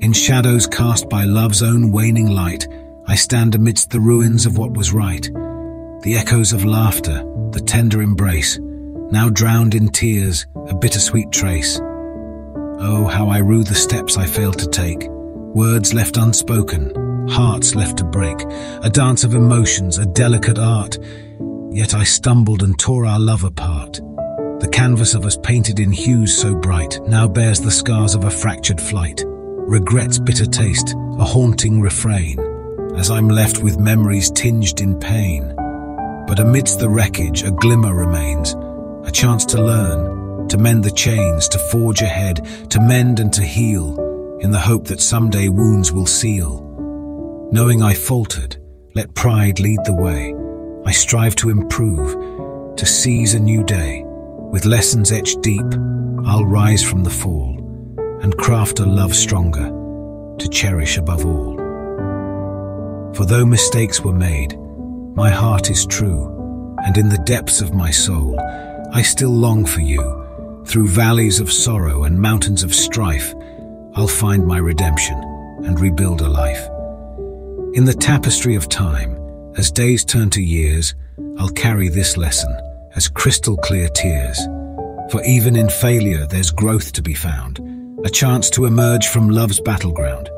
In shadows cast by love's own waning light, I stand amidst the ruins of what was right. The echoes of laughter, the tender embrace, now drowned in tears, a bittersweet trace. Oh, how I rue the steps I failed to take, words left unspoken, hearts left to break, a dance of emotions, a delicate art. Yet I stumbled and tore our love apart. The canvas of us painted in hues so bright, now bears the scars of a fractured flight. Regret's bitter taste, a haunting refrain, as I'm left with memories tinged in pain. But amidst the wreckage, a glimmer remains, a chance to learn, to mend the chains, to forge ahead, to mend and to heal, in the hope that someday wounds will seal. Knowing I faltered, let pride lead the way. I strive to improve, to seize a new day. With lessons etched deep, I'll rise from the fall and craft a love stronger to cherish above all. For though mistakes were made, my heart is true, and in the depths of my soul, I still long for you. Through valleys of sorrow and mountains of strife, I'll find my redemption and rebuild a life. In the tapestry of time, as days turn to years, I'll carry this lesson as crystal clear tears. For even in failure, there's growth to be found, a chance to emerge from love's battleground.